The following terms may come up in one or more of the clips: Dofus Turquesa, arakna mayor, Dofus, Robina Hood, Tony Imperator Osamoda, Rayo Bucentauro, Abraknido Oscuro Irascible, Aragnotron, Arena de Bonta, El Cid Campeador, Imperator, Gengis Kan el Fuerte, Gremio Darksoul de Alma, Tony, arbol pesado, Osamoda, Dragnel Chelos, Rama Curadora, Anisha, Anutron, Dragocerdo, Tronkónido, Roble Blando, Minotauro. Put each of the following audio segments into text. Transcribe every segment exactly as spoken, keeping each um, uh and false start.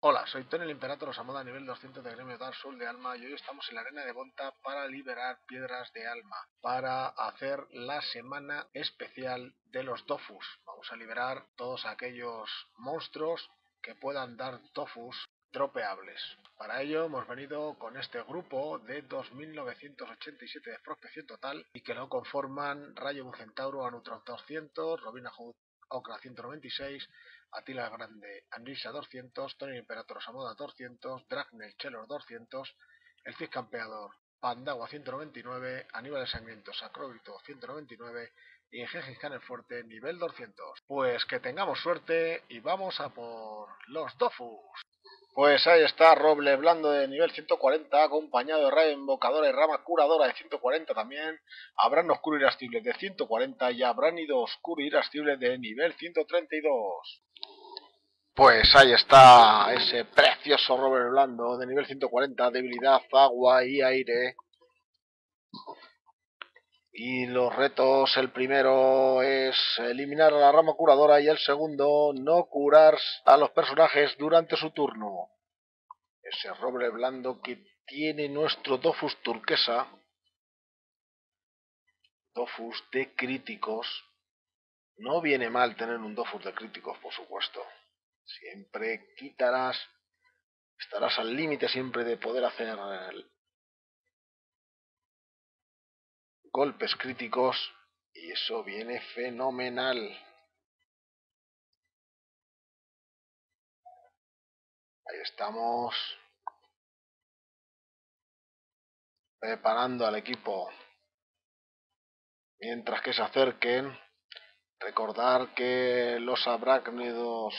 Hola, soy Tony el Imperator, Osamoda, nivel doscientos de Gremio Dark Soul de Alma, y hoy estamos en la Arena de Bonta para liberar piedras de alma, para hacer la semana especial de los Dofus. Vamos a liberar todos aquellos monstruos que puedan dar Dofus dropeables. Para ello hemos venido con este grupo de dos mil novecientos ochenta y siete de prospección total y que lo conforman Rayo Bucentauro, Anutron doscientos, Robina Hood, Okra ciento noventa y seis, Atila el Grande, Anisha doscientos, Tony Imperator Osamoda doscientos, Dragnel Chelos doscientos, El Cid Campeador, Pandagua ciento noventa y nueve, Aníbal de Sangrientos, Sacróbito ciento noventa y nueve y Gengis Kan el Fuerte nivel doscientos. Pues que tengamos suerte y vamos a por los Dofus. Pues ahí está Roble Blando de nivel ciento cuarenta, acompañado de Rayo Invocadora y Rama Curadora de ciento cuarenta también, Abrakno Oscuro Irascible de ciento cuarenta y Abraknido Oscuro Irascible de nivel ciento treinta y dos. Pues ahí está ese precioso Roble Blando de nivel ciento cuarenta, debilidad, agua y aire. Y los retos, el primero es eliminar a la rama curadora y el segundo, no curar a los personajes durante su turno. Ese roble blando que tiene nuestro Dofus Turquesa. Dofus de críticos. No viene mal tener un Dofus de críticos, por supuesto. Siempre quitarás, estarás al límite siempre de poder hacer el golpes críticos y eso viene fenomenal. Ahí estamos preparando al equipo. Mientras que se acerquen, recordar que los abrácnidos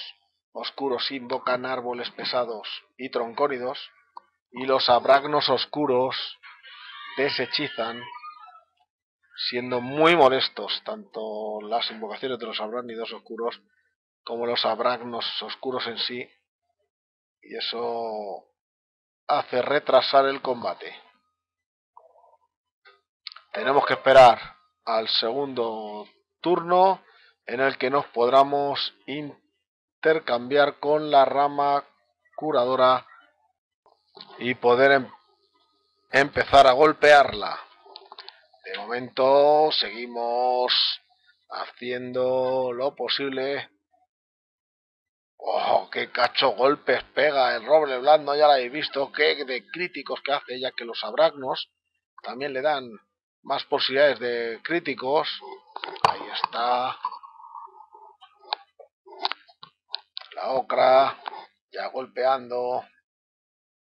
oscuros invocan árboles pesados y troncónidos y los abracnos oscuros deshechizan, siendo muy molestos tanto las invocaciones de los abrácnidos oscuros como los abrácnos oscuros en sí, y eso hace retrasar el combate. Tenemos que esperar al segundo turno en el que nos podamos intercambiar con la rama curadora y poder em- empezar a golpearla. De momento seguimos haciendo lo posible. ¡Oh, qué cacho golpes pega el roble blando! Ya lo habéis visto, qué de críticos que hace, ya que los abraknos también le dan más posibilidades de críticos. Ahí está. La okra ya golpeando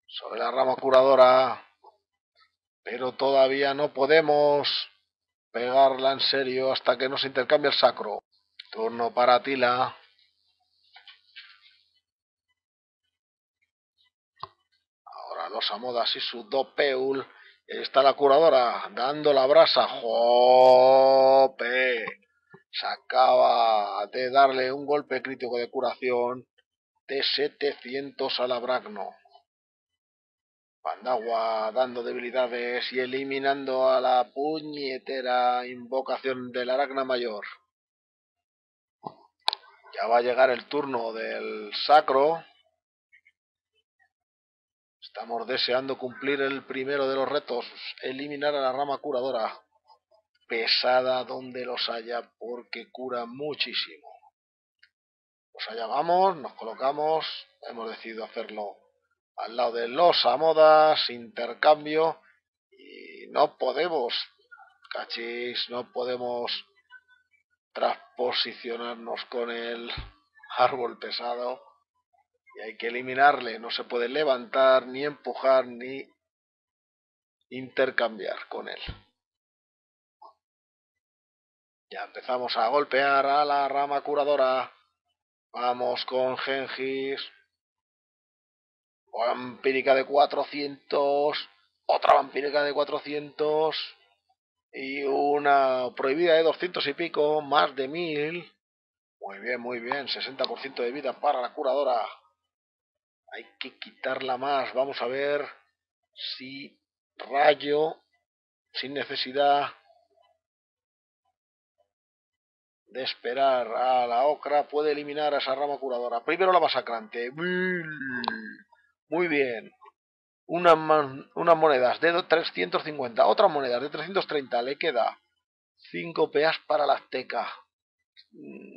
sobre la rama curadora. Pero todavía no podemos pegarla en serio hasta que nos intercambie el sacro. Turno para Atila. Ahora los Amodas y su Dopeul. Está la curadora dando la brasa. ¡Jope! Se acaba de darle un golpe crítico de curación de setecientos al Abrakno. Pandagua dando debilidades y eliminando a la puñetera invocación del arakna mayor. Ya va a llegar el turno del sacro. Estamos deseando cumplir el primero de los retos, eliminar a la rama curadora. Pesada donde los haya porque cura muchísimo. Pues allá vamos, nos colocamos, hemos decidido hacerlo al lado de los Amodas, intercambio, y no podemos, cachis, no podemos transposicionarnos con el árbol pesado, y hay que eliminarle, no se puede levantar, ni empujar, ni intercambiar con él. Ya empezamos a golpear a la rama curadora, vamos con Gengis, vampírica de cuatrocientos, otra vampírica de cuatrocientos y una prohibida de doscientos y pico, más de mil. Muy bien, muy bien, sesenta por ciento de vida para la curadora. Hay que quitarla más, vamos a ver si rayo sin necesidad de esperar a la Okra puede eliminar a esa rama curadora. Primero la masacrante. Muy bien. Unas, unas monedas de trescientos cincuenta. Otras monedas de trescientos treinta. Le queda cinco peas para la azteca.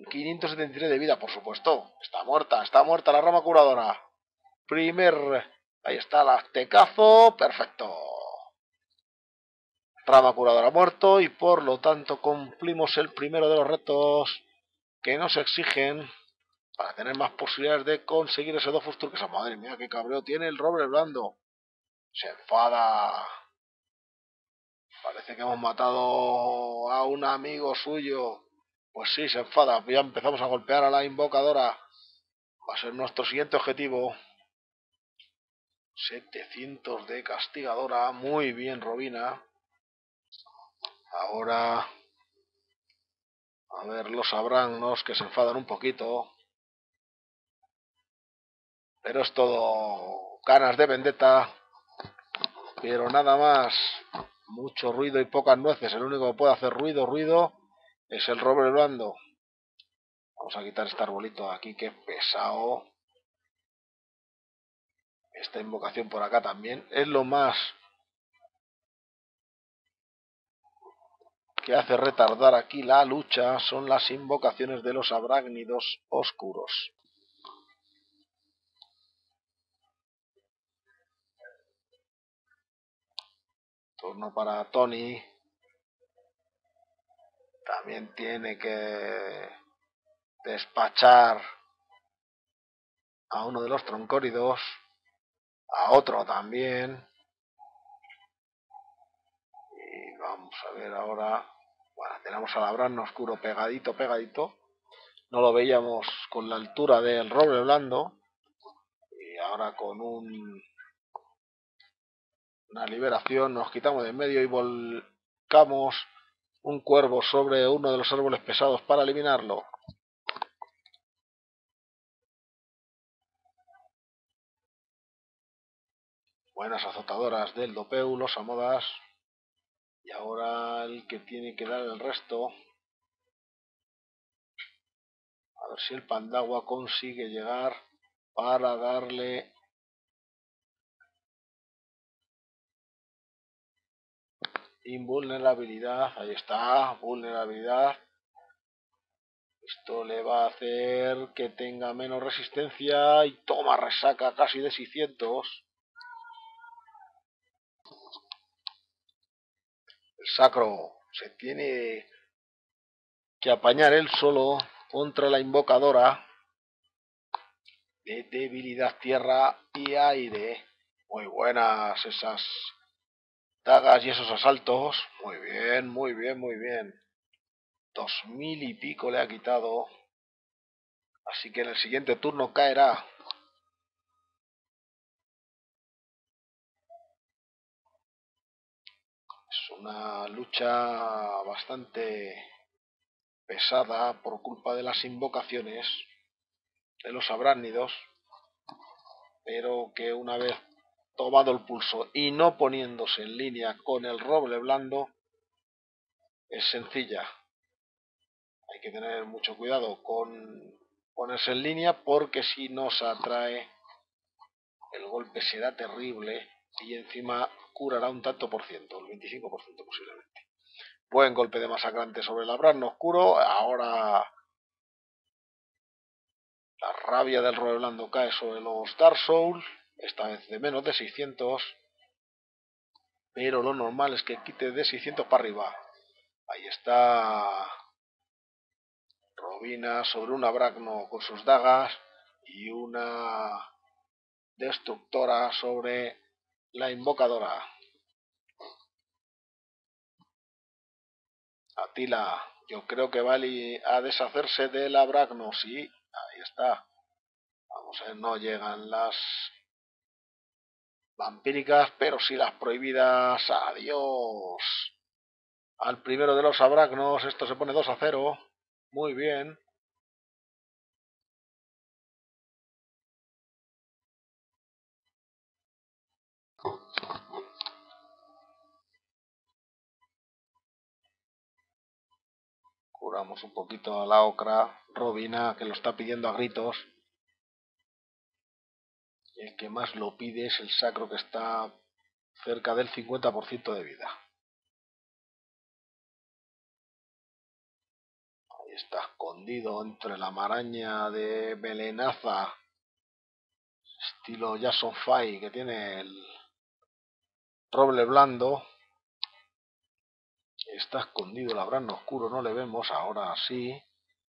quinientos setenta y tres de vida, por supuesto. Está muerta. Está muerta la rama curadora. Primer... Ahí está el aztecazo. Perfecto. Rama curadora muerto y por lo tanto cumplimos el primero de los retos que nos exigen para tener más posibilidades de conseguir ese Dofus Turquesa. Madre mía, qué cabreo tiene el Roble Blando. Se enfada. Parece que hemos matado a un amigo suyo. Pues sí, se enfada. Ya empezamos a golpear a la invocadora. Va a ser nuestro siguiente objetivo. setecientos de castigadora. Muy bien, Robina. Ahora, a ver, lo sabrán los que se enfadan un poquito. Pero es todo ganas de vendetta. Pero nada más. Mucho ruido y pocas nueces. El único que puede hacer ruido, ruido, es el Roble Blando. Vamos a quitar este arbolito de aquí, que pesado. Esta invocación por acá también. Es lo más... que hace retardar aquí la lucha son las invocaciones de los abrácnidos oscuros. Turno para Tony. También tiene que despachar a uno de los troncónidos, a otro también. Y vamos a ver ahora... Bueno, tenemos al Abrakno Oscuro pegadito, pegadito. No lo veíamos con la altura del Roble Blando. Y ahora con un... una liberación nos quitamos de en medio y volcamos un cuervo sobre uno de los árboles pesados para eliminarlo. Buenas azotadoras del Dopeu, los Osamodas. Y ahora el que tiene que dar el resto. A ver si el Pandagua consigue llegar para darle... invulnerabilidad. Ahí está, vulnerabilidad. Esto le va a hacer que tenga menos resistencia y toma resaca casi de seiscientos. Sacro se tiene que apañar él solo contra la invocadora de debilidad tierra y aire. Muy buenas esas dagas y esos asaltos. Muy bien, muy bien, muy bien. Dos mil y pico le ha quitado. Así que en el siguiente turno caerá. Una lucha bastante pesada por culpa de las invocaciones de los abrácnidos, pero que una vez tomado el pulso y no poniéndose en línea con el Roble Blando es sencilla. Hay que tener mucho cuidado con ponerse en línea porque si nos atrae el golpe será terrible y encima curará un tanto por ciento, el veinticinco por ciento posiblemente. Buen golpe de masacrante sobre el Abrakno Oscuro. Ahora la rabia del Roble Blando cae sobre los Dark Soul, esta vez de menos de seiscientos, pero lo normal es que quite de seiscientos para arriba. Ahí está Robina sobre un Abrakno con sus dagas y una destructora sobre la invocadora. Atila, yo creo que va a deshacerse del Abrakno. Sí, ahí está. Vamos a ver, no llegan las vampíricas, pero sí las prohibidas. Adiós. Al primero de los Abraknos, esto se pone dos a cero. Muy bien. Curamos un poquito a la Okra. Robina, que lo está pidiendo a gritos. El que más lo pide es el Sacro, que está cerca del cincuenta por ciento de vida. Ahí está escondido entre la maraña de melenaza, estilo Jason Fay, que tiene el Roble Blando. Está escondido el Abrakno Oscuro, no le vemos, ahora sí.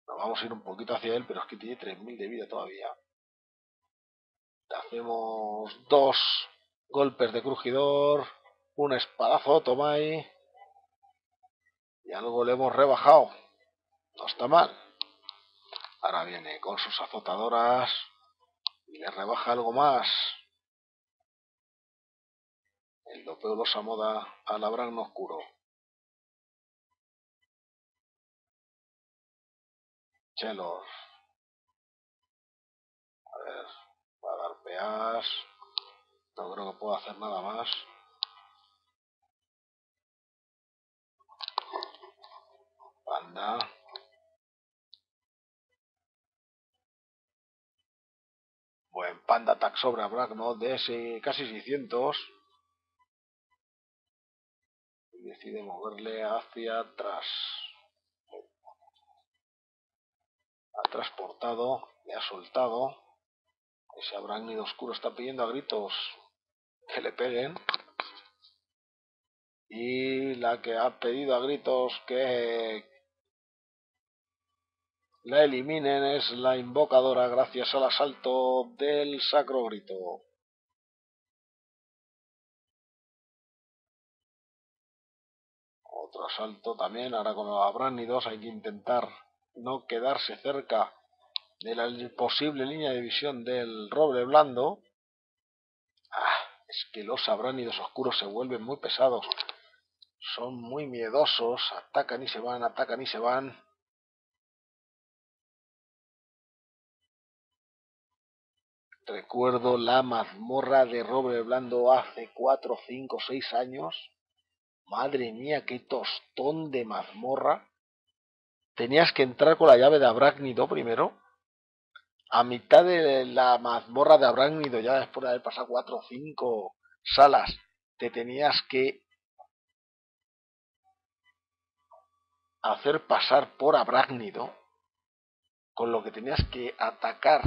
Nos vamos a ir un poquito hacia él, pero es que tiene tres mil de vida todavía. Hacemos dos golpes de crujidor, un espadazo, Tomai, y algo le hemos rebajado, no está mal. Ahora viene con sus azotadoras y le rebaja algo más. El dopeo de Osamoda al Abrakno Oscuro. Chelos. A ver, va a dar peas. No creo que pueda hacer nada más. Panda. Buen panda attack sobre Abrakno de ese casi seiscientos. Y decide moverle hacia atrás. Ha transportado, le ha soltado. Ese Abraknido Oscuro está pidiendo a gritos que le peguen. Y la que ha pedido a gritos que la eliminen es la Invocadora, gracias al asalto del Sacróbito. Otro asalto también, ahora con los Abraknidos hay que intentar no quedarse cerca de la posible línea de visión del Roble Blando. Ah, es que los Abraknidos Oscuros se vuelven muy pesados, son muy miedosos, atacan y se van, atacan y se van. Recuerdo la mazmorra de Roble Blando hace cuatro, cinco, seis años. Madre mía, qué tostón de mazmorra. Tenías que entrar con la llave de Abraknido primero. A mitad de la mazmorra de Abraknido, ya después de haber pasado cuatro o cinco salas, te tenías que hacer pasar por Abraknido, con lo que tenías que atacar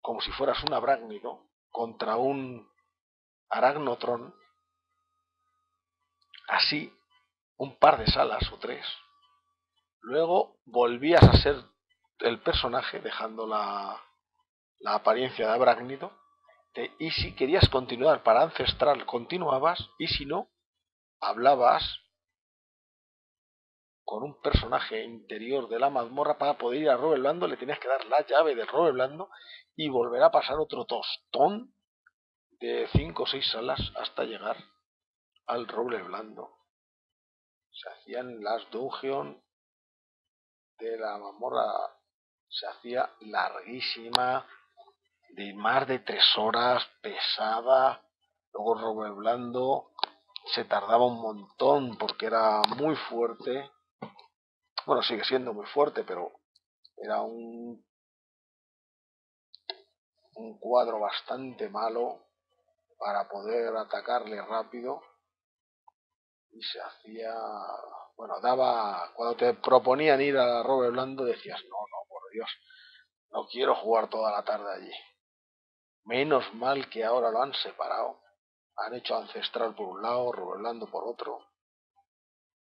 como si fueras un Abraknido contra un Aragnotron. Así, un par de salas o tres. Luego volvías a ser el personaje, dejando la, la apariencia de Abraknido. Te, y si querías continuar para Ancestral, continuabas. Y si no, hablabas con un personaje interior de la mazmorra para poder ir a Roble Blando. Le tenías que dar la llave del Roble Blando y volver a pasar otro tostón de cinco o seis salas hasta llegar al Roble Blando. Se hacían las dungeon de la mazmorra, se hacía larguísima, de más de tres horas, pesada. Luego Roble Blando se tardaba un montón porque era muy fuerte. Bueno, sigue siendo muy fuerte, pero era un un cuadro bastante malo para poder atacarle rápido. Y se hacía, bueno, daba, cuando te proponían ir a Roble Blando decías, no, no, por Dios, no quiero jugar toda la tarde allí. Menos mal que ahora lo han separado, han hecho Ancestral por un lado, Roble Blando por otro,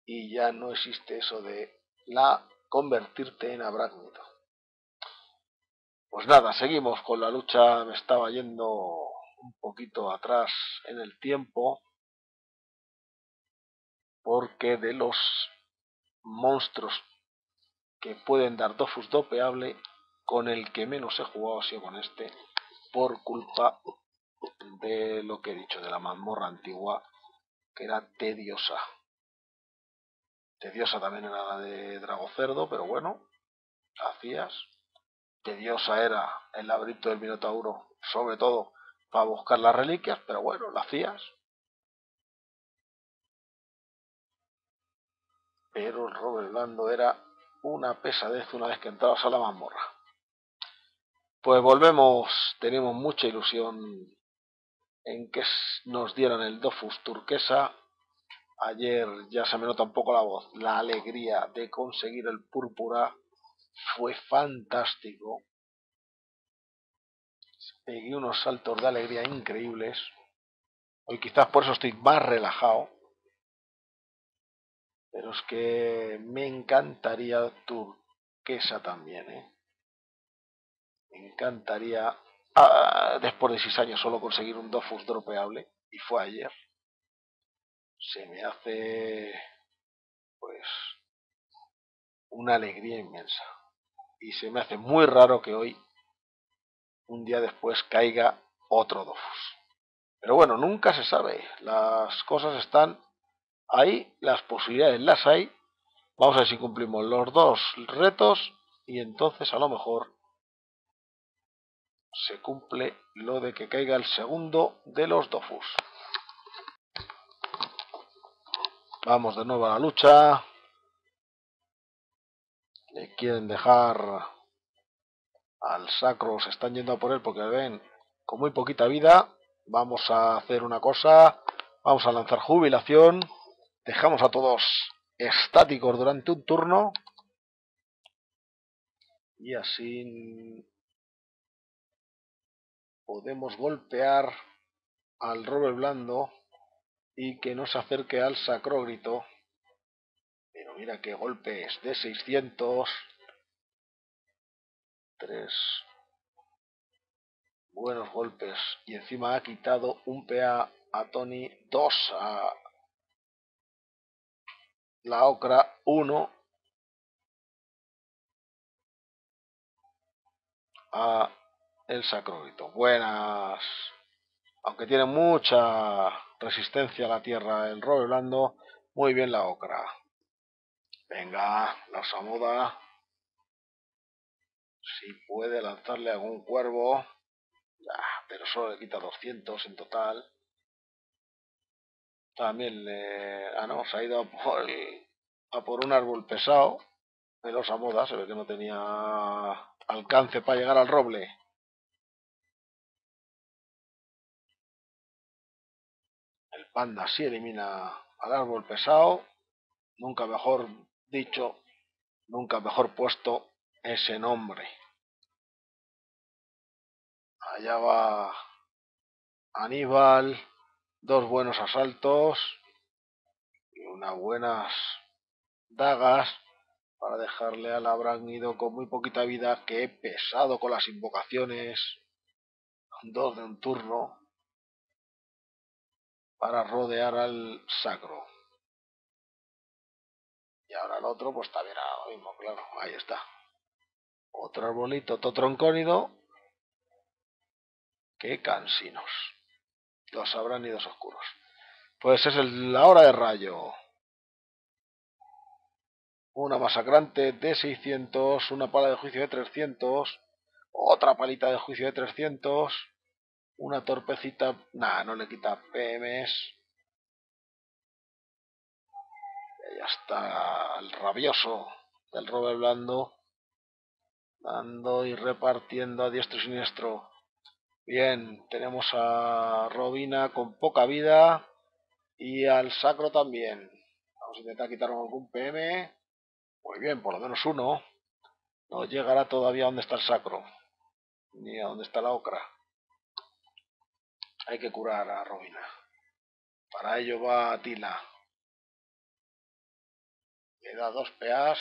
y ya no existe eso de la convertirte en Abraknido. Pues nada, seguimos con la lucha, me estaba yendo un poquito atrás en el tiempo, porque de los monstruos que pueden dar Dofus dopeable, con el que menos he jugado ha sido con este, por culpa de lo que he dicho, de la mazmorra antigua, que era tediosa. Tediosa también era la de Dragocerdo, pero bueno, hacías. Tediosa era el laberinto del Minotauro, sobre todo para buscar las reliquias, pero bueno, la hacías. pero el Roble Blando era una pesadez una vez que entrabas a la mazmorra. Pues volvemos, tenemos mucha ilusión en que nos dieran el Dofus Turquesa. Ayer ya se me nota un poco la voz, la alegría de conseguir el Púrpura fue fantástico. Pegué unos saltos de alegría increíbles. Hoy quizás por eso estoy más relajado. Pero es que me encantaría Turquesa también, ¿eh? Me encantaría, ah, después de seis años solo conseguir un Dofus dropeable. Y fue ayer. Se me hace, pues, una alegría inmensa. Y se me hace muy raro que hoy, un día después, caiga otro Dofus. Pero bueno, nunca se sabe. Las cosas están ahí, las posibilidades las hay. Vamos a ver si cumplimos los dos retos y entonces a lo mejor se cumple lo de que caiga el segundo de los Dofus. Vamos de nuevo a la lucha. Le quieren dejar al Sacro, se están yendo a por él porque ven con muy poquita vida. Vamos a hacer una cosa, vamos a lanzar jubilación, dejamos a todos estáticos durante un turno y así podemos golpear al Roble Blando y que no se acerque al Sacróbito. Pero mira qué golpes de seiscientos. Tres buenos golpes y encima ha quitado un P A a Tony, dos a la Okra, uno a el Sacróbito. Buenas, aunque tiene mucha resistencia a la tierra el Roble Blando, muy bien la Okra. Venga, la Osamoda. Si puede lanzarle algún cuervo, ah, pero solo le quita doscientos en total. También le... Ah, no, se ha ido a por, a por un árbol pesado. El Osamoda, se ve que no tenía alcance para llegar al roble. El panda sí elimina al árbol pesado. Nunca mejor dicho, nunca mejor puesto ese nombre. Allá va Aníbal, dos buenos asaltos y unas buenas dagas para dejarle al Abraknido con muy poquita vida, que he pesado con las invocaciones, dos de un turno para rodear al Sacro. Y ahora el otro pues también a lo mismo, claro, ahí está. Otro arbolito, otro Tronkónido. ¡Qué cansinos! Dos Abraknidos oscuros. Pues es el, la hora de rayo. Una masacrante de seiscientos, una pala de juicio de trescientos, otra palita de juicio de trescientos, una torpecita... Nah, no le quita P Ms. Y ya está el rabioso del Roble Blando, dando y repartiendo a diestro y siniestro. Bien, tenemos a Robina con poca vida y al Sacro también. Vamos a intentar quitarnos algún P M. Muy bien, por lo menos uno. No llegará todavía a donde está el Sacro, ni a donde está la Okra. Hay que curar a Robina. Para ello va Atila. Le da dos P As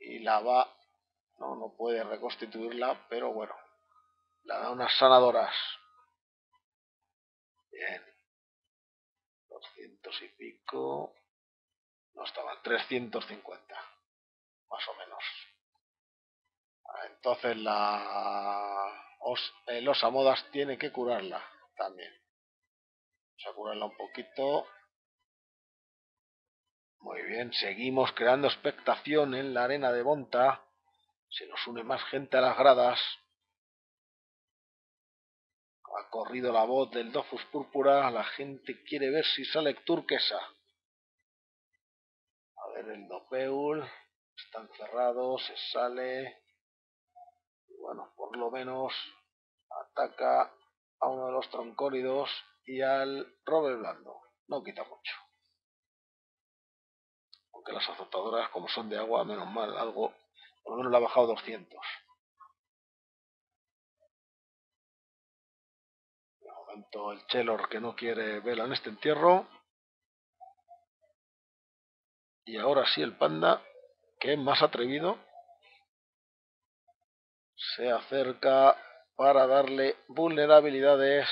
y la va... No, no puede reconstituirla, pero bueno, la da unas sanadoras. Bien. doscientos y pico. No estaba, trescientos cincuenta. Más o menos. Entonces la... Os... el Osamodas tiene que curarla también. Vamos a curarla un poquito. Muy bien, seguimos creando expectación en la arena de Bonta. Se nos une más gente a las gradas. Ha corrido la voz del Dofus Púrpura. La gente quiere ver si sale Turquesa. A en el Dopeul. Están cerrados, se sale. Bueno, por lo menos ataca a uno de los troncónidos y al Roble Blando. No quita mucho. Aunque las azotadoras, como son de agua, menos mal, algo, por lo menos le ha bajado doscientos. De momento el Chelor, que no quiere vela en este entierro. Y ahora sí el Panda, que es más atrevido, se acerca para darle vulnerabilidades,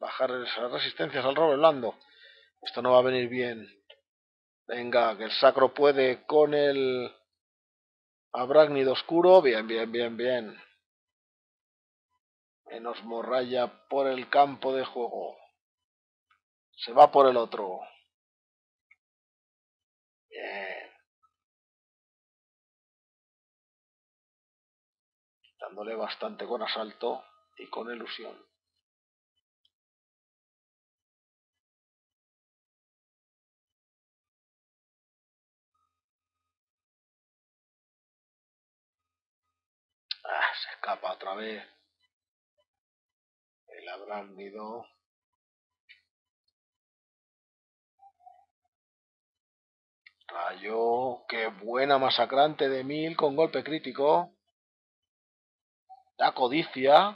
bajar esas resistencias al Roble Blando. Esto no va a venir bien. Venga, que el Sacro puede con el Abraknido Oscuro. Bien, bien, bien, bien. Menos morralla por el campo de juego. Se va por el otro. Bien. Dándole bastante con asalto y con ilusión. Ah, se escapa otra vez. El Abraknido. Rayo. Qué buena masacrante de mil con golpe crítico. La codicia.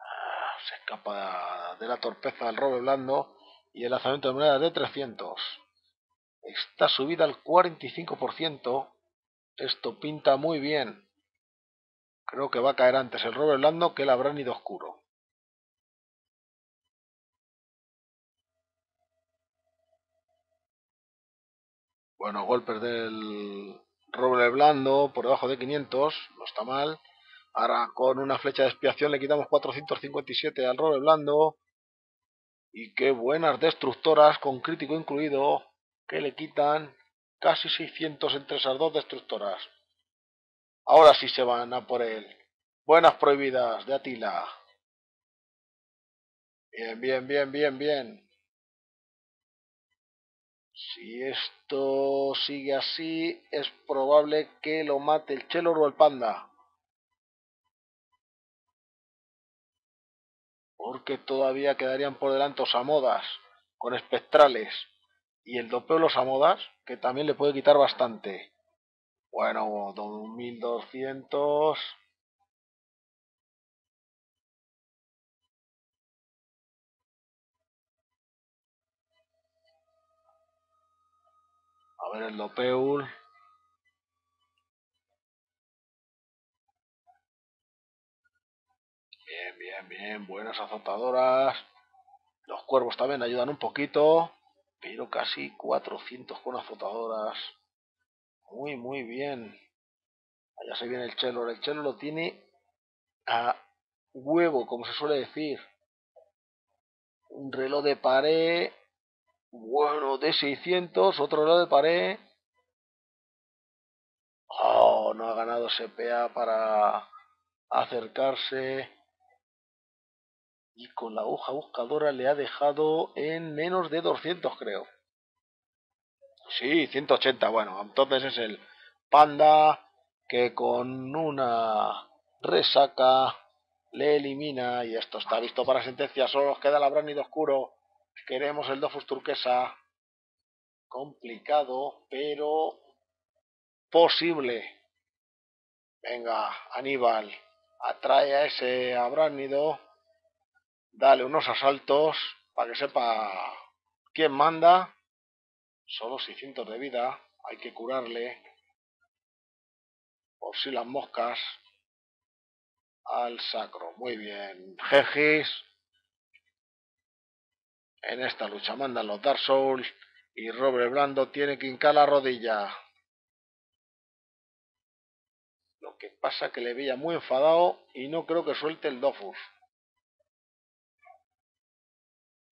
Ah, se escapa de la torpeza del Roble Blando y el lanzamiento de monedas de trescientos. Está subida al cuarenta y cinco por ciento. Esto pinta muy bien. Creo que va a caer antes el Roble Blando que el Abraknido Oscuro. Bueno, golpes del Roble Blando por debajo de quinientos, no está mal. Ahora con una flecha de expiación le quitamos cuatrocientos cincuenta y siete al Roble Blando. Y qué buenas destructoras, con crítico incluido, que le quitan casi seiscientos entre esas dos destructoras. Ahora sí se van a por él. Buenas prohibidas de Atila. Bien, bien, bien, bien, bien. Si esto sigue así, es probable que lo mate el Chelor o el Panda. Porque todavía quedarían por delante Osamodas, con espectrales. Y el dopeo de los Osamodas, que también le puede quitar bastante. Bueno, dos mil doscientos... A ver el Dopeul. Bien, bien, bien. Buenas azotadoras. Los cuervos también ayudan un poquito. Pero casi cuatrocientos con azotadoras. Muy, muy bien. Allá se viene el Chelor. El Chelor lo tiene a huevo, como se suele decir. Un reloj de pared. Bueno, de seiscientos, otro lado de pared. Oh, no ha ganado C P A para acercarse. Y con la aguja buscadora le ha dejado en menos de doscientos, creo. Sí, ciento ochenta, bueno, entonces es el Panda, que con una resaca le elimina. Y esto está listo para sentencia, solo nos queda el Abraknido Oscuro. Queremos el Dofus Turquesa. Complicado, pero posible. Venga, Aníbal. Atrae a ese Abraknido. Dale unos asaltos para que sepa quién manda. Solo seiscientos de vida. Hay que curarle. Por si las moscas. Al Sacro. Muy bien. Gengis. En esta lucha mandan los Dark Souls y Roble Blando tiene que hincar la rodilla. Lo que pasa que le veía muy enfadado y no creo que suelte el Dofus.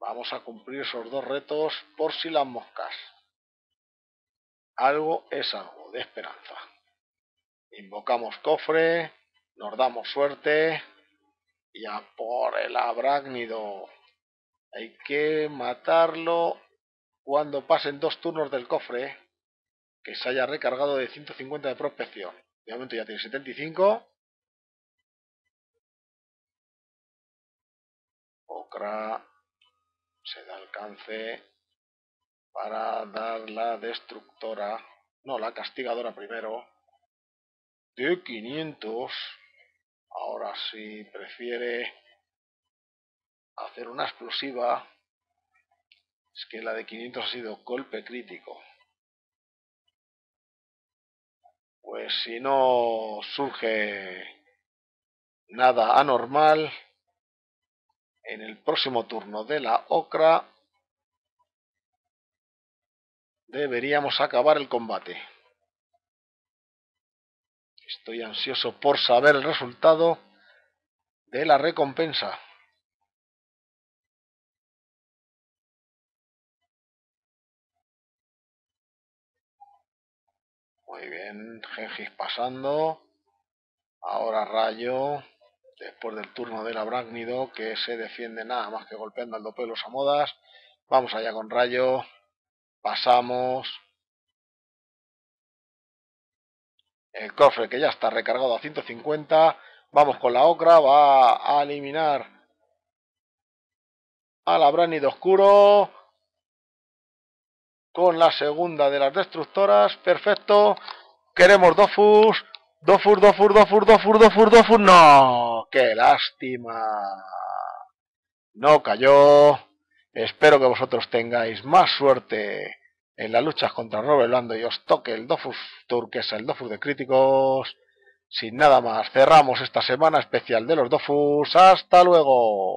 Vamos a cumplir esos dos retos por si las moscas. Algo es algo de esperanza. Invocamos cofre, nos damos suerte y a por el Abraknido. Hay que matarlo cuando pasen dos turnos del cofre que se haya recargado de ciento cincuenta de prospección. De momento ya tiene setenta y cinco. Okra se da alcance para dar la destructora, no, la castigadora primero, de quinientos. Ahora sí prefiere hacer una explosiva. Es que la de quinientos ha sido golpe crítico. Pues si no surge nada anormal, en el próximo turno de la Okra deberíamos acabar el combate. Estoy ansioso por saber el resultado de la recompensa. Muy bien, Gengis pasando. Ahora Rayo, después del turno del Abraknido, que se defiende nada más que golpeando al dope de los Amodas. Vamos allá con Rayo. Pasamos. El cofre que ya está recargado a ciento cincuenta. Vamos con la Okra, va a eliminar al Abraknido Oscuro con la segunda de las destructoras. Perfecto. Queremos Dofus. Dofus, Dofus, Dofus, Dofus, Dofus, Dofus. ¡No! ¡Qué lástima! No cayó. Espero que vosotros tengáis más suerte en las luchas contra Roble Blando y os toque el Dofus Turquesa, el Dofus de criticos. Sin nada más, cerramos esta semana especial de los Dofus. ¡Hasta luego!